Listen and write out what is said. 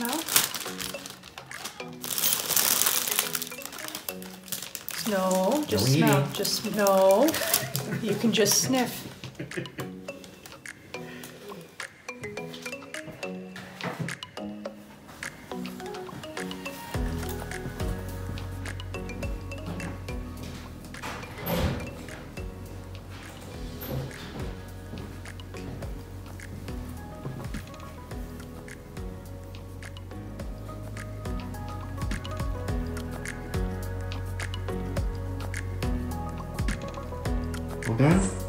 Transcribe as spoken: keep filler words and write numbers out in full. smell? No, just no smell. Eating. Just no. You can just sniff. Done?